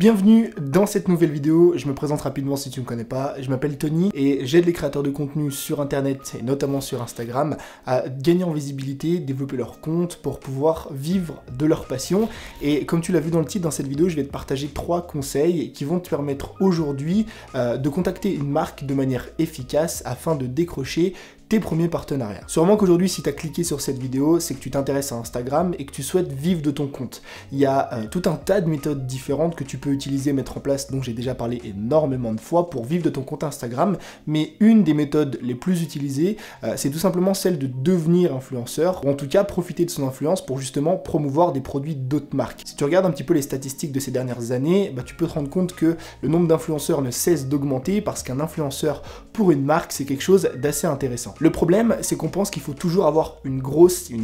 Bienvenue dans cette nouvelle vidéo, je me présente rapidement si tu ne me connais pas, je m'appelle Tony et j'aide les créateurs de contenu sur internet et notamment sur Instagram à gagner en visibilité, développer leur compte pour pouvoir vivre de leur passion. Et comme tu l'as vu dans le titre, dans cette vidéo je vais te partager 3 conseils qui vont te permettre aujourd'hui de contacter une marque de manière efficace afin de décrocher tes premiers partenariats. Sûrement qu'aujourd'hui, si tu as cliqué sur cette vidéo, c'est que tu t'intéresses à Instagram et que tu souhaites vivre de ton compte. Il y a tout un tas de méthodes différentes que tu peux utiliser, mettre en place, dont j'ai déjà parlé énormément de fois pour vivre de ton compte Instagram. Mais une des méthodes les plus utilisées, c'est tout simplement celle de devenir influenceur, ou en tout cas profiter de son influence pour justement promouvoir des produits d'autres marques. Si tu regardes un petit peu les statistiques de ces dernières années, bah, tu peux te rendre compte que le nombre d'influenceurs ne cesse d'augmenter parce qu'un influenceur pour une marque, c'est quelque chose d'assez intéressant. Le problème, c'est qu'on pense qu'il faut toujours avoir une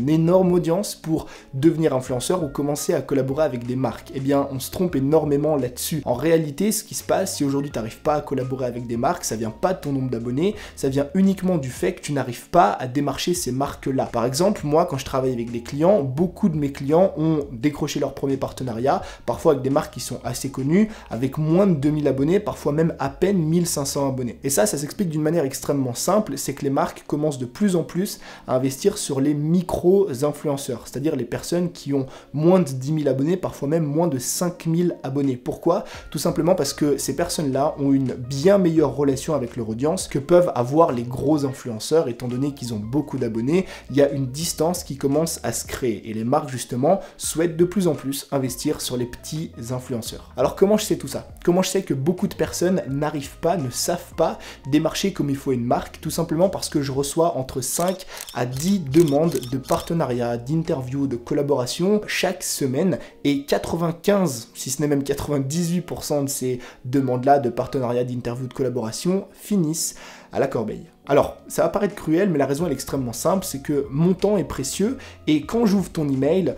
énorme audience pour devenir influenceur ou commencer à collaborer avec des marques. Eh bien, on se trompe énormément là-dessus. En réalité, ce qui se passe, si aujourd'hui tu n'arrives pas à collaborer avec des marques, ça vient pas de ton nombre d'abonnés, ça vient uniquement du fait que tu n'arrives pas à démarcher ces marques-là. Par exemple, moi, quand je travaille avec des clients, beaucoup de mes clients ont décroché leur premier partenariat, parfois avec des marques qui sont assez connues, avec moins de 2000 abonnés, parfois même à peine 1500 abonnés. Et ça s'explique d'une manière extrêmement simple, c'est que les marques commencent de plus en plus à investir sur les micro-influenceurs, c'est-à-dire les personnes qui ont moins de 10 000 abonnés, parfois même moins de 5 000 abonnés. Pourquoi? Tout simplement parce que ces personnes-là ont une bien meilleure relation avec leur audience que peuvent avoir les gros influenceurs, étant donné qu'ils ont beaucoup d'abonnés, il y a une distance qui commence à se créer et les marques justement souhaitent de plus en plus investir sur les petits influenceurs. Alors comment je sais tout ça? Comment je sais que beaucoup de personnes n'arrivent pas, ne savent pas démarcher comme il faut une marque? Tout simplement parce que je reçois entre 5 à 10 demandes de partenariat, d'interviews, de collaboration chaque semaine et 95, si ce n'est même 98% de ces demandes-là de partenariat, d'interviews, de collaboration finissent à la corbeille. Alors, ça va paraître cruel, mais la raison elle est extrêmement simple, c'est que mon temps est précieux et quand j'ouvre ton email,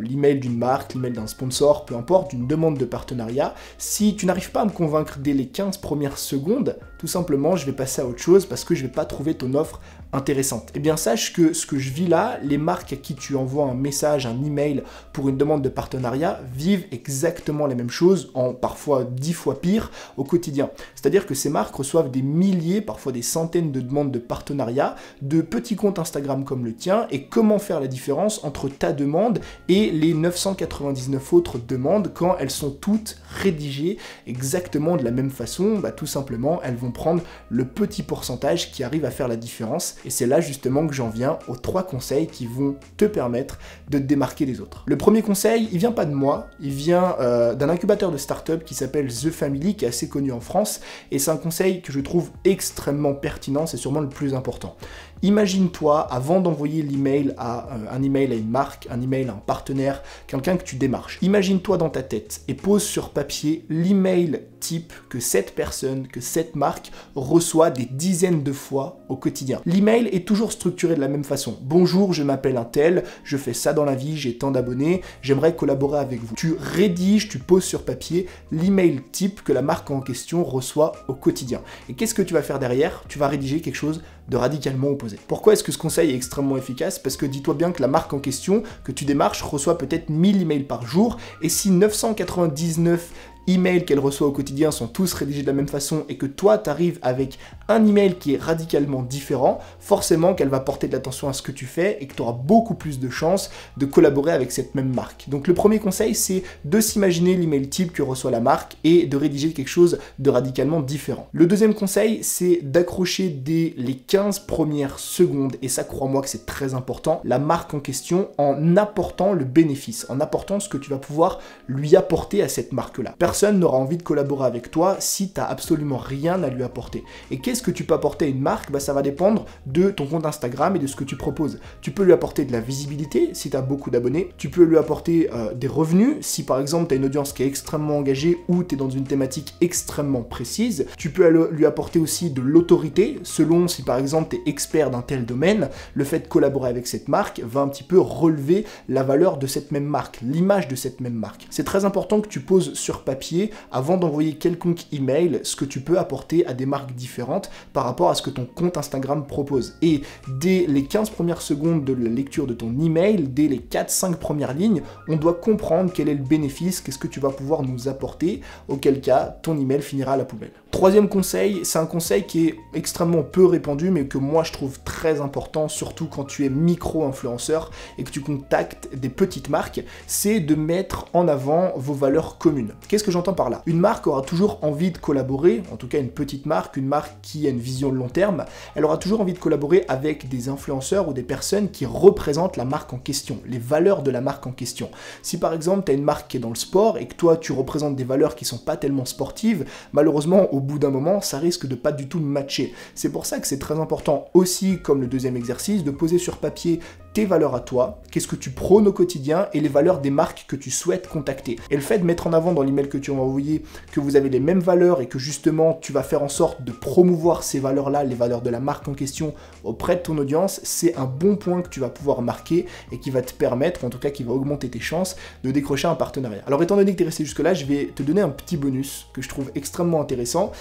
l'email d'une marque, l'email d'un sponsor, peu importe, d'une demande de partenariat, si tu n'arrives pas à me convaincre dès les 15 premières secondes, tout simplement, je vais passer à autre chose parce que je vais pas trouver ton offre intéressante. Eh bien, sache que ce que je vis là, les marques à qui tu envoies un message, un email pour une demande de partenariat vivent exactement la même chose, en parfois 10 fois pire au quotidien. C'est-à-dire que ces marques reçoivent des milliers, parfois des centaines de demandes de partenariat, de petits comptes Instagram comme le tien, et comment faire la différence entre ta demande et les 999 autres demandes quand elles sont toutes rédigées exactement de la même façon? Bah, tout simplement, elles vont prendre le petit pourcentage qui arrive à faire la différence. Et c'est là justement que j'en viens aux 3 conseils qui vont te permettre de te démarquer des autres. Le premier conseil, il vient pas de moi, il vient d'un incubateur de start-up qui s'appelle The Family, qui est assez connu en France, et c'est un conseil que je trouve extrêmement pertinent, c'est sûrement le plus important. Imagine-toi, avant d'envoyer l'email à un email à une marque, un email à un partenaire, quelqu'un que tu démarches, imagine-toi dans ta tête et pose sur papier l'email type que cette personne, que cette marque reçoit des dizaines de fois au quotidien. L'email est toujours structuré de la même façon. Bonjour, je m'appelle un tel, je fais ça dans la vie, j'ai tant d'abonnés, j'aimerais collaborer avec vous. Tu rédiges, tu poses sur papier l'email type que la marque en question reçoit au quotidien. Et qu'est-ce que tu vas faire derrière? Tu vas rédiger quelque chose de radicalement opposé. Pourquoi est-ce que ce conseil est extrêmement efficace? Parce que dis-toi bien que la marque en question que tu démarches reçoit peut-être 1000 emails par jour, et si 999 emails qu'elle reçoit au quotidien sont tous rédigés de la même façon et que toi t'arrives avec un email qui est radicalement différent, forcément qu'elle va porter de l'attention à ce que tu fais et que tu auras beaucoup plus de chances de collaborer avec cette même marque. Donc le premier conseil, c'est de s'imaginer l'email type que reçoit la marque et de rédiger quelque chose de radicalement différent. Le deuxième conseil, c'est d'accrocher dès les 15 premières secondes, et ça crois-moi que c'est très important, la marque en question en apportant le bénéfice, en apportant ce que tu vas pouvoir lui apporter à cette marque-là. Personne n'aura envie de collaborer avec toi si tu n'as absolument rien à lui apporter. Et qu'est-ce que tu peux apporter à une marque? Bah, ça va dépendre de ton compte Instagram et de ce que tu proposes. Tu peux lui apporter de la visibilité si tu as beaucoup d'abonnés, tu peux lui apporter des revenus si par exemple tu as une audience qui est extrêmement engagée ou tu es dans une thématique extrêmement précise, tu peux lui apporter aussi de l'autorité selon si par exemple tu es expert d'un tel domaine, le fait de collaborer avec cette marque va un petit peu relever la valeur de cette même marque, l'image de cette même marque. C'est très important que tu poses sur papier papier avant d'envoyer quelconque email ce que tu peux apporter à des marques différentes par rapport à ce que ton compte Instagram propose. Et dès les 15 premières secondes de la lecture de ton email, dès les 4-5 premières lignes, on doit comprendre quel est le bénéfice, qu'est-ce que tu vas pouvoir nous apporter, auquel cas ton email finira à la poubelle. Troisième conseil, c'est un conseil qui est extrêmement peu répandu mais que moi je trouve très important, surtout quand tu es micro-influenceur et que tu contactes des petites marques, c'est de mettre en avant vos valeurs communes. Qu'est-ce que j'entends par là? Une marque aura toujours envie de collaborer, en tout cas une petite marque, une marque qui a une vision de long terme, elle aura toujours envie de collaborer avec des influenceurs ou des personnes qui représentent la marque en question, les valeurs de la marque en question. Si par exemple tu as une marque qui est dans le sport et que toi tu représentes des valeurs qui sont pas tellement sportives, malheureusement au bout d'un moment ça risque de pas du tout matcher. C'est pour ça que c'est très important aussi, comme le deuxième exercice, de poser sur papier tes valeurs à toi, qu'est-ce que tu prônes au quotidien et les valeurs des marques que tu souhaites contacter. Et le fait de mettre en avant dans l'email que tu as envoyé que vous avez les mêmes valeurs et que justement tu vas faire en sorte de promouvoir ces valeurs-là, les valeurs de la marque en question auprès de ton audience, c'est un bon point que tu vas pouvoir marquer et qui va te permettre, en tout cas qui va augmenter tes chances de décrocher un partenariat. Alors étant donné que tu es resté jusque-là, je vais te donner un petit bonus que je trouve extrêmement intéressant.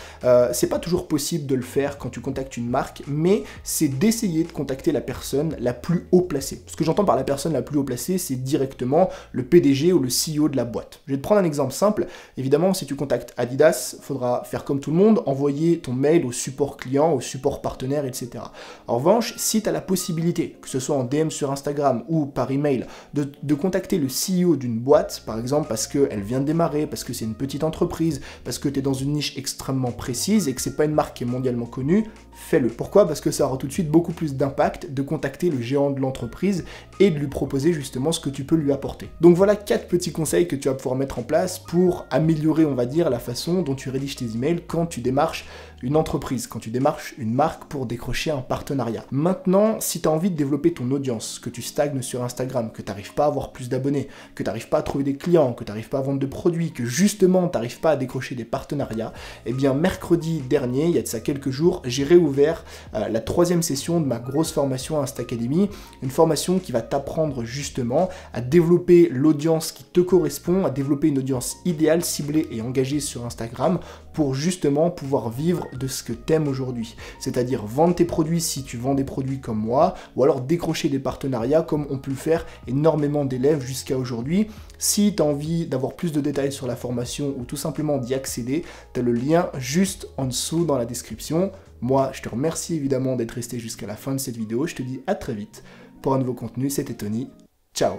C'est pas toujours possible de le faire quand tu contactes une marque, mais c'est d'essayer de contacter la personne la plus haut placée. Ce que j'entends par la personne la plus haut placée, c'est directement le PDG ou le CEO de la boîte. Je vais te prendre un exemple simple. Évidemment, si tu contactes Adidas, il faudra faire comme tout le monde, envoyer ton mail au support client, au support partenaire, etc. En revanche, si tu as la possibilité, que ce soit en DM sur Instagram ou par email, de contacter le CEO d'une boîte, par exemple parce qu'elle vient de démarrer, parce que c'est une petite entreprise, parce que tu es dans une niche extrêmement précise et que c'est pas une marque qui est mondialement connue, fais-le. Pourquoi? Parce que ça aura tout de suite beaucoup plus d'impact de contacter le géant de l'entreprise et de lui proposer justement ce que tu peux lui apporter. Donc voilà 4 petits conseils que tu vas pouvoir mettre en place pour améliorer, on va dire, la façon dont tu rédiges tes emails quand tu démarches une entreprise, quand tu démarches une marque pour décrocher un partenariat. Maintenant, si tu as envie de développer ton audience, que tu stagnes sur Instagram, que tu n'arrives pas à avoir plus d'abonnés, que tu n'arrives pas à trouver des clients, que tu n'arrives pas à vendre de produits, que justement tu n'arrives pas à décrocher des partenariats, eh bien mercredi dernier, il y a de ça quelques jours, j'ai réouvert la 3e session de ma grosse formation Insta Academy, une formation qui va t'apprendre justement à développer l'audience qui te correspond, à développer une audience idéale, ciblée et engagée sur Instagram pour justement pouvoir vivre de ce que t'aimes aujourd'hui. C'est-à-dire vendre tes produits si tu vends des produits comme moi, ou alors décrocher des partenariats comme ont pu le faire énormément d'élèves jusqu'à aujourd'hui. Si tu as envie d'avoir plus de détails sur la formation ou tout simplement d'y accéder, tu as le lien juste en dessous dans la description. Moi, je te remercie évidemment d'être resté jusqu'à la fin de cette vidéo. Je te dis à très vite pour un nouveau contenu. C'était Tony. Ciao!